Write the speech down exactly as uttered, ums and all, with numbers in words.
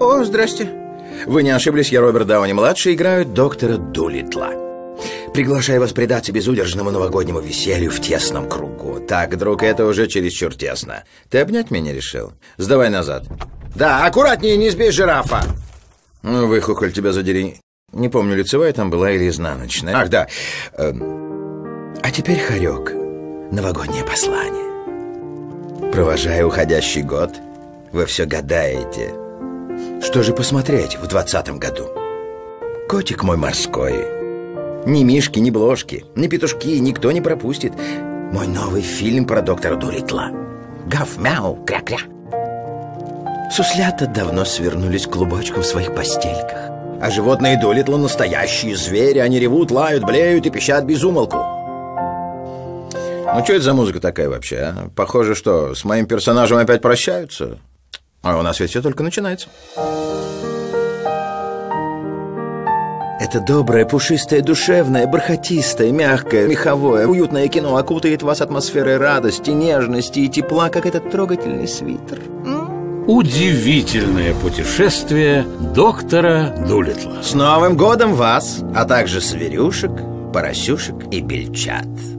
О, здрасте. Вы не ошиблись, я Роберт Дауни младший, играю доктора Дулиттла. Приглашаю вас предаться безудержному новогоднему веселью в тесном кругу. Так, друг, это уже чересчур тесно. Ты обнять меня решил? Сдавай назад. Да, аккуратнее, не сбей жирафа. Ну, выхухоль тебя задери. Не помню, лицевая там была или изнаночная. Ах, да. А теперь, хорек, новогоднее послание. Провожая уходящий год, вы все гадаете. Что же посмотреть в двадцатом году? Котик мой морской. Ни мишки, ни бложки, ни петушки никто не пропустит. Мой новый фильм про доктора Дулиттла. Гав-мяу, кря-кря. Суслята давно свернулись клубочком в своих постельках. А животные Дулиттла настоящие звери. Они ревут, лают, блеют и пищат без умолку. Ну, что это за музыка такая вообще, а? Похоже, что с моим персонажем опять прощаются. А у нас ведь все только начинается. Это доброе, пушистое, душевное, бархатистое, мягкое, меховое, уютное кино окутает вас атмосферой радости, нежности и тепла, как этот трогательный свитер. Удивительное путешествие доктора Дулиттла. С Новым годом вас, а также зверюшек, поросюшек и бельчат.